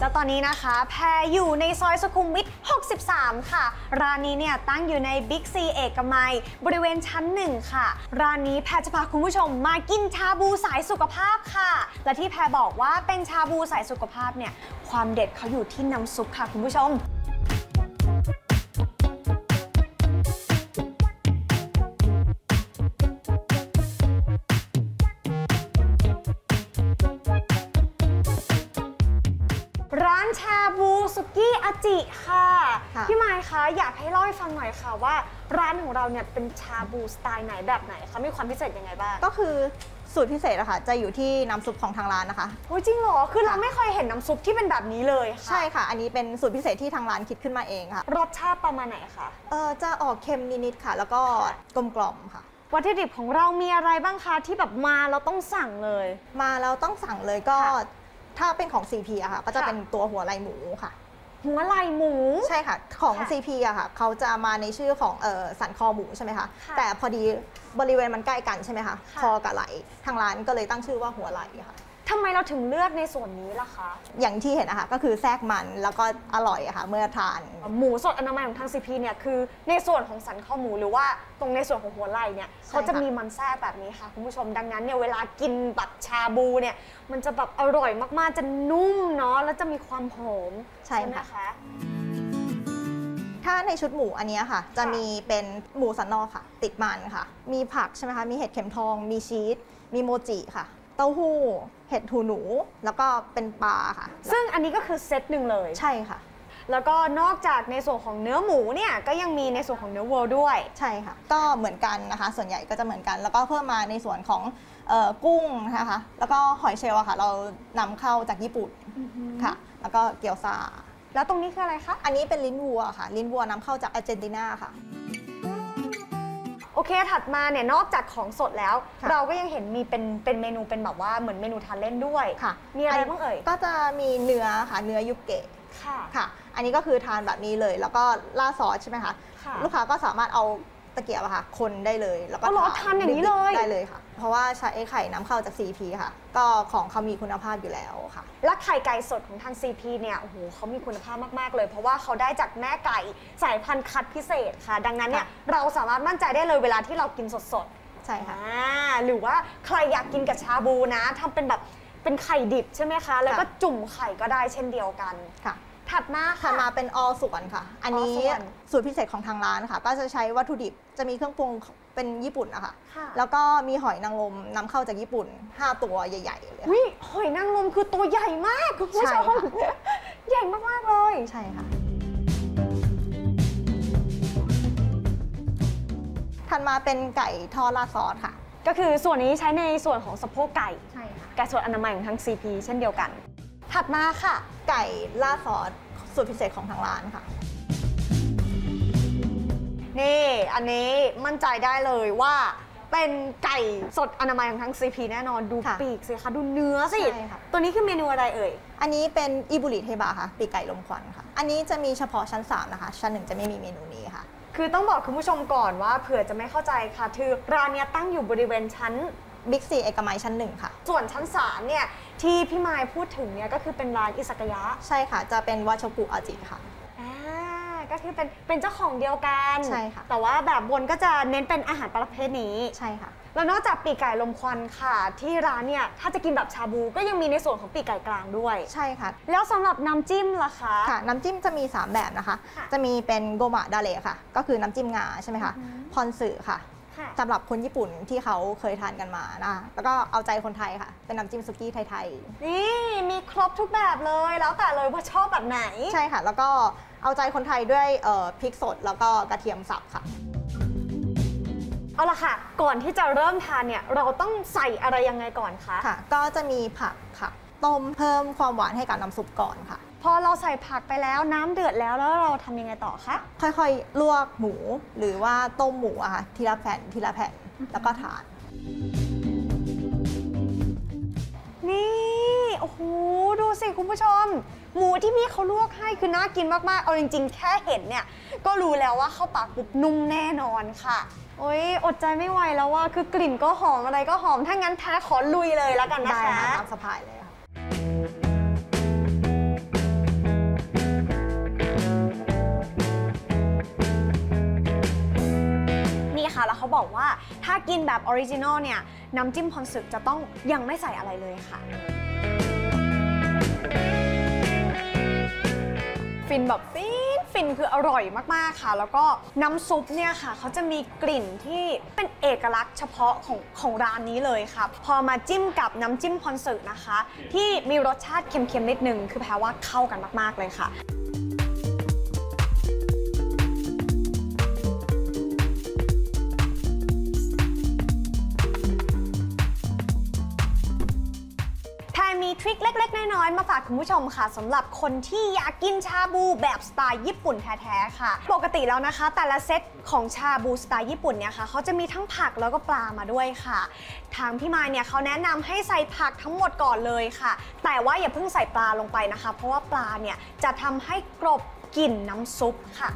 แล้วตอนนี้นะคะแพรอยู่ในซอยสุขุมวิท63ค่ะร้านนี้เนี่ยตั้งอยู่ใน Big C เอกมัยบริเวณชั้น1ค่ะร้านนี้แพรจะพาคุณผู้ชมมากินชาบูสายสุขภาพค่ะและที่แพรบอกว่าเป็นชาบูสายสุขภาพเนี่ยความเด็ดเขาอยู่ที่น้ำซุปค่ะคุณผู้ชมร้านชาบูสุกี้อาจิค่ะพี่ไมค์คะอยากให้เล่าให้ฟังหน่อยค่ะว่าร้านของเราเนี่ยเป็นชาบูสไตล์ไหนแบบไหนคะมีความพิเศษยังไงบ้างก็คือสูตรพิเศษอะค่ะจะอยู่ที่น้ำซุปของทางร้านนะคะโอ้ยจริงเหรอคือเราไม่เคยเห็นน้ำซุปที่เป็นแบบนี้เลยค่ะใช่ค่ะอันนี้เป็นสูตรพิเศษที่ทางร้านคิดขึ้นมาเองค่ะรสชาติประมาณไหนคะจะออกเค็มนิดๆค่ะแล้วก็กลมกล่อมค่ะวัตถุดิบของเรามีอะไรบ้างคะที่แบบมาเราต้องสั่งเลยก็ถ้าเป็นของ CP อะค่ะก็จะเป็นตัวหัวไหล่หมูค่ะหัวไหล่หมูใช่ค่ะของ CP อะค่ะเขาจะมาในชื่อของสันคอหมูใช่ไหมคะแต่พอดีบริเวณมันใกล้กันใช่ไหมคะคอกับไหล่ทางร้านก็เลยตั้งชื่อว่าหัวไหล่ค่ะทำไมเราถึงเลือกในส่วนนี้ล่ะคะอย่างที่เห็นนะคะก็คือแทรกมันแล้วก็อร่อยอะค่ะเมื่อทานหมูสดอนามัยของทาง CP เนี่ยคือในส่วนของสันคอหมูหรือว่าตรงในส่วนของหัวไหล่เนี่ยเขาจะมีมันแทรกแบบนี้ค่ะคุณผู้ชมดังนั้นเนี่ยเวลากินแบบชาบูเนี่ยมันจะแบบอร่อยมากๆจะนุ่มเนาะแล้วจะมีความหอมใช่ไหมคะถ้าในชุดหมูอันนี้ค่ะจะมีเป็นหมูสันนอกค่ะติดมันค่ะมีผักใช่ไหมคะมีเห็ดเข็มทองมีชีสมีโมจิค่ะเต้าหู้เห็ดหูหนูแล้วก็เป็นปลาค่ะซึ่งอันนี้ก็คือเซตหนึ่งเลยใช่ค่ะแล้วก็นอกจากในส่วนของเนื้อหมูเนี่ยก็ยังมีในส่วนของเนื้อวัวด้วยใช่ค่ะก็เหมือนกันนะคะส่วนใหญ่ก็จะเหมือนกันแล้วก็เพิ่มมาในส่วนของกุ้งนะคะแล้วก็หอยเชลล์ค่ะเรานำเข้าจากญี่ปุ่นค่ะแล้วก็เกี๊ยวซาแล้วตรงนี้คืออะไรคะอันนี้เป็นลิ้นวัวค่ะลิ้นวัวนำเข้าจากอาร์เจนตินาค่ะโอเคถัดมาเนี่ยนอกจากของสดแล้วเราก็ยังเห็นมีเป็นเมนูเป็นแบบว่าเหมือนเมนูทานเล่นด้วยค่ะมีอะไรบ้างเอ่ยก็จะมีเนื้อค่ะเนื้อยุเกะค่ะอันนี้ก็คือทานแบบนี้เลยแล้วก็ราดซอสใช่ไหมคะลูกค้าก็สามารถเอาตะเกียบค่ะคนได้เลยแล้วก็ทานอย่างนี้เลยได้เลยค่ะเพราะว่าใช้ไข่น้ำเข้าจาก CP ค่ะก็ของเขามีคุณภาพอยู่แล้วค่ะและไข่ไก่สดของทาง CP เนี่ยโอ้โหเขามีคุณภาพมากๆเลยเพราะว่าเขาได้จากแม่ไก่สายพันธุ์คัดพิเศษค่ะดังนั้นเนี่ยเราสามารถมั่นใจได้เลยเวลาที่เรากินสดๆใช่ค่ะหรือว่าใครอยากกินกับชาบูนะทำเป็นแบบเป็นไข่ดิบใช่ไหมคะแล้วก็จุ่มไข่ก็ได้เช่นเดียวกันค่ะถัดมาเป็นอส่วนค่ะอันนี้สูตรพิเศษของทางร้านค่ะก็จะใช้วัตถุดิบจะมีเครื่องปรุงเป็นญี่ปุ่นนะคะแล้วก็มีหอยนางรมนำเข้าจากญี่ปุ่น5ตัวใหญ่ๆเลยหอยนางรมคือตัวใหญ่มากคุณผู้ชมใหญ่มากๆเลยใช่ค่ะถัดมาเป็นไก่ทอดราดซอสค่ะก็คือส่วนนี้ใช้ในส่วนของสะโพกไก่ใช่ค่ะไก่สดอนามัยของทาง CP เช่นเดียวกันถัดมาค่ะไก่ราดซอสสูตรพิเศษของทางร้านค่ะนี่อันนี้มั่นใจได้เลยว่าเป็นไก่สดอนามัยของทั้ง CP แน่นอนดูปีกสิคะดูเนื้อสิตัวนี้คือเมนูอะไรเอ่ยอันนี้เป็นอิบุริเทบะค่ะปีกไก่ลมควันค่ะอันนี้จะมีเฉพาะชั้น3นะคะชั้น1จะไม่มีเมนูนี้ค่ะคือต้องบอกคุณผู้ชมก่อนว่าเผื่อจะไม่เข้าใจค่ะคือร้านเนี้ยตั้งอยู่บริเวณชั้นบิ๊กซีเอกมัยชั้น1ค่ะส่วนชั้น3เนี่ยที่พี่ไมค์พูดถึงเนี่ยก็คือเป็นร้านอิซากายะใช่ค่ะจะเป็นวาโชกุอาจิค่ะก็คือเป็นเจ้าของเดียวกันใช่ค่ะแต่ว่าแบบบนก็จะเน้นเป็นอาหารประเภทนี้ใช่ค่ะแล้วนอกจากปีกไก่ลมควันค่ะที่ร้านเนี่ยถ้าจะกินแบบชาบูก็ยังมีในส่วนของปีกไก่กลางด้วยใช่ค่ะแล้วสำหรับน้ำจิ้มล่ะคะค่ะน้ำจิ้มจะมี3แบบนะคะจะมีเป็นโกมะดาเระค่ะก็คือน้ำจิ้มงาใช่ไหมคะพอนสึค่ะสำหรับคนญี่ปุ่นที่เขาเคยทานกันมานะแล้วก็เอาใจคนไทยค่ะเป็นน้ำจิ้มสุกี้ไทยๆนี่มีครบทุกแบบเลยแล้วแต่เลยว่าชอบแบบไหนใช่ค่ะแล้วก็เอาใจคนไทยด้วยพริกสดแล้วก็กระเทียมสับค่ะเอาล่ะค่ะก่อนที่จะเริ่มทานเนี่ยเราต้องใส่อะไรยังไงก่อนคะค่ะก็จะมีผักค่ะต้มเพิ่มความหวานให้กับน้ำซุปก่อนค่ะพอเราใส่ผักไปแล้วน้ำเดือดแล้วเราทำยังไงต่อคะค่อยๆลวกหมูหรือว่าต้มหมูอะค่ะทีละแผ่นแล้วก็ทานนี่โอ้โหดูสิคุณผู้ชมหมูที่พี่เขาลวกให้คือน่ากินมากๆเอาจริงๆแค่เห็นเนี่ยก็รู้แล้วว่าเข้าปากปุ๊บนุ่มแน่นอนค่ะโอ้ยอดใจไม่ไหวแล้วว่าคือกลิ่นก็หอมอะไรก็หอมถ้างั้นแท้ขอลุยเลยแล้วกันนะคะตามสบายเลยค่ะ นะคะแล้วเขาบอกว่าถ้ากินแบบออริจินอลเนี่ยน้ำจิ้มพรสึกจะต้องยังไม่ใส่อะไรเลยค่ะฟินแบบฟินคืออร่อยมากๆค่ะแล้วก็น้ำซุปเนี่ยค่ะเขาจะมีกลิ่นที่เป็นเอกลักษณ์เฉพาะของร้านนี้เลยค่ะพอมาจิ้มกับน้ำจิ้มพรสึกนะคะที่มีรสชาติเค็มๆนิดนึงคือแปลว่าเข้ากันมากๆเลยค่ะมีทริคเล็กๆน้อยๆมาฝากคุณผู้ชมค่ะสำหรับคนที่อยากกินชาบูแบบสไตล์ญี่ปุ่นแท้ๆค่ะปกติแล้วนะคะแต่ละเซตของชาบูสไตล์ญี่ปุ่นเนี่ยค่ะเขาจะมีทั้งผักแล้วก็ปลามาด้วยค่ะทางพี่มายเนี่ยเขาแนะนำให้ใส่ผักทั้งหมดก่อนเลยค่ะแต่ว่าอย่าเพิ่งใส่ปลาลงไปนะคะเพราะว่าปลาเนี่ยจะทำให้กลบกลิ่นน้ำซุปค่ะ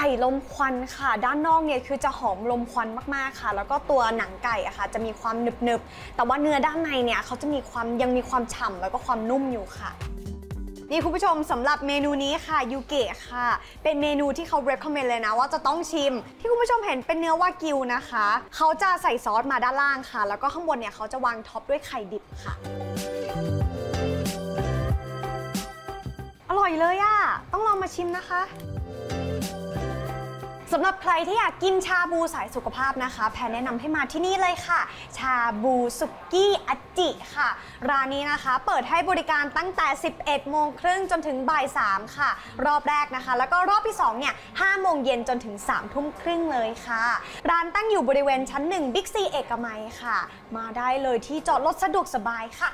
ไก่ลมควันค่ะด้านนอกเนี่ยคือจะหอมลมควันมากๆค่ะแล้วก็ตัวหนังไก่อะค่ะจะมีความหนึบๆแต่ว่าเนื้อด้านในเนี่ยเขาจะมียังมีความฉ่ำแล้วก็ความนุ่มอยู่ค่ะนี่คุณผู้ชมสำหรับเมนูนี้ค่ะยูเกะค่ะเป็นเมนูที่เขา recommend เลยนะว่าจะต้องชิมที่คุณผู้ชมเห็นเป็นเนื้อวากิวนะคะเขาจะใส่ซอสมาด้านล่างค่ะแล้วก็ข้างบนเนี่ยเขาจะวางท็อปด้วยไข่ดิบค่ะอร่อยเลยอะต้องลองมาชิมนะคะสำหรับใครที่อยากกินชาบูสายสุขภาพนะคะแพรแนะนำให้มาที่นี่เลยค่ะชาบูสุกี้อจิค่ะร้านนี้นะคะเปิดให้บริการตั้งแต่ 11:30 น.จนถึง 15:00 น.ค่ะรอบแรกนะคะแล้วก็รอบที่2เนี่ย 17:00 น.จนถึง 21:30 น.เลยค่ะร้านตั้งอยู่บริเวณชั้น 1 Big C เอกมัยค่ะมาได้เลยที่จอดรถสะดวกสบายค่ะ